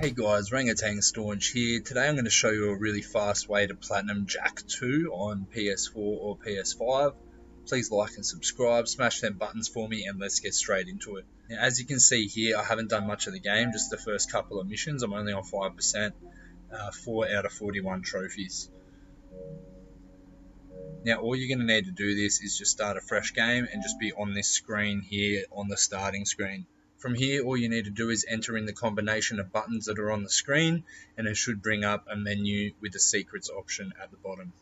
Hey guys, Rangatang Staunch here. Today I'm going to show you a really fast way to platinum Jak 2 on PS4 or PS5. Please like and subscribe, smash them buttons for me, and let's get straight into it. Now, as you can see here, I haven't done much of the game, just the first couple of missions. I'm only on 5%, 4 out of 41 trophies. Now all you're going to need to do this is just start a fresh game and just be on this screen here, on the starting screen. From here, all you need to do is enter in the combination of buttons that are on the screen, and it should bring up a menu with the secrets option at the bottom.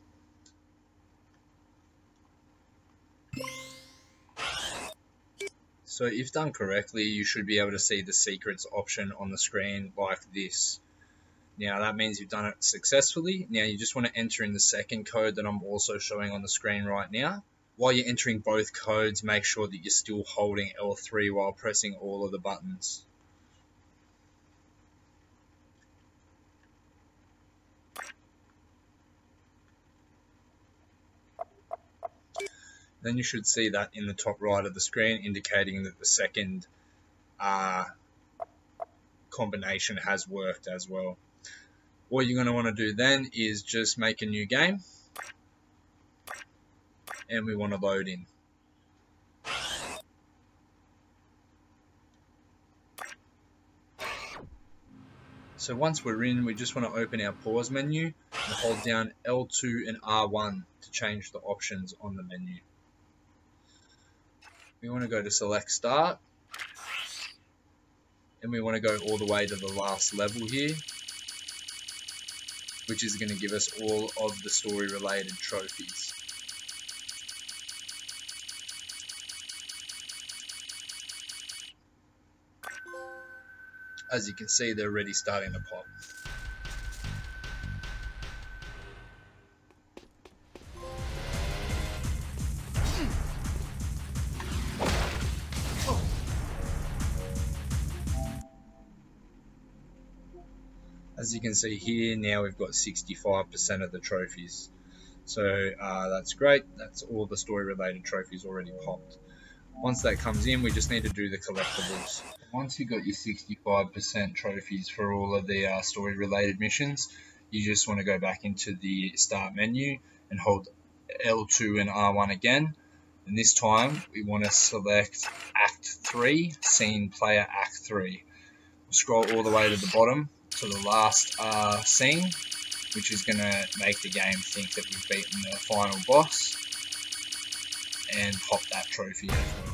So if done correctly, you should be able to see the secrets option on the screen like this. Now that means you've done it successfully. Now you just want to enter in the second code that I'm also showing on the screen right now. While you're entering both codes, make sure that you're still holding L3 while pressing all of the buttons. Then you should see that in the top right of the screen, indicating that the second combination has worked as well. What you're going to want to do then is just make a new game. And we want to load in. So once we're in, we just want to open our pause menu and hold down L2 and R1 to change the options on the menu. We want to go to select start, and we want to go all the way to the last level here, which is going to give us all of the story related trophies. As you can see, they're already starting to pop. As you can see here, now we've got 65% of the trophies. So that's great. That's all the story-related trophies already popped. Once that comes in, we just need to do the collectibles. Once you've got your 65% trophies for all of the story related missions, you just want to go back into the start menu and hold L2 and R1 again. And this time we want to select Act 3, Scene Player Act 3. We'll scroll all the way to the bottom to the last scene, which is going to make the game think that we've beaten the final boss and pop that trophy as well.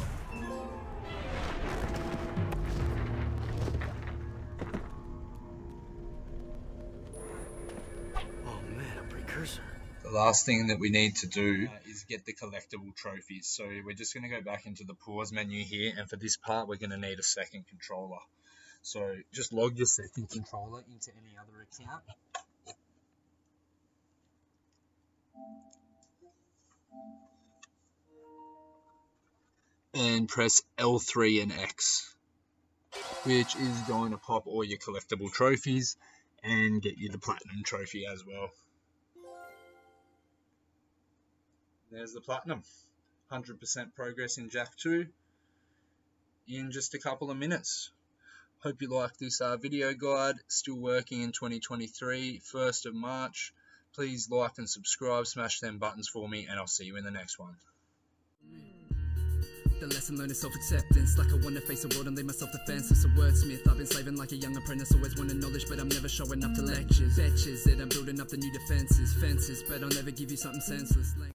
The last thing that we need to do is get the collectible trophies. So we're just going to go back into the pause menu here, and for this part we're going to need a second controller. So just log your second controller into any other account. And press L3 and X, which is going to pop all your collectible trophies and get you the platinum trophy as well. There's the platinum. 100% progress in Jak 2 in just a couple of minutes. Hope you like this video guide. Still working in 2023, 1st of March. Please like and subscribe, smash them buttons for me, and I'll see you in the next one. The lesson learned is self-acceptance. Like I want to face the world and leave myself defenseless. A wordsmith, I've been slaving like a young apprentice. Always wanted knowledge, but I'm never showing up to lectures. Fetches it, I'm building up the new defenses. Fences, but I'll never give you something senseless.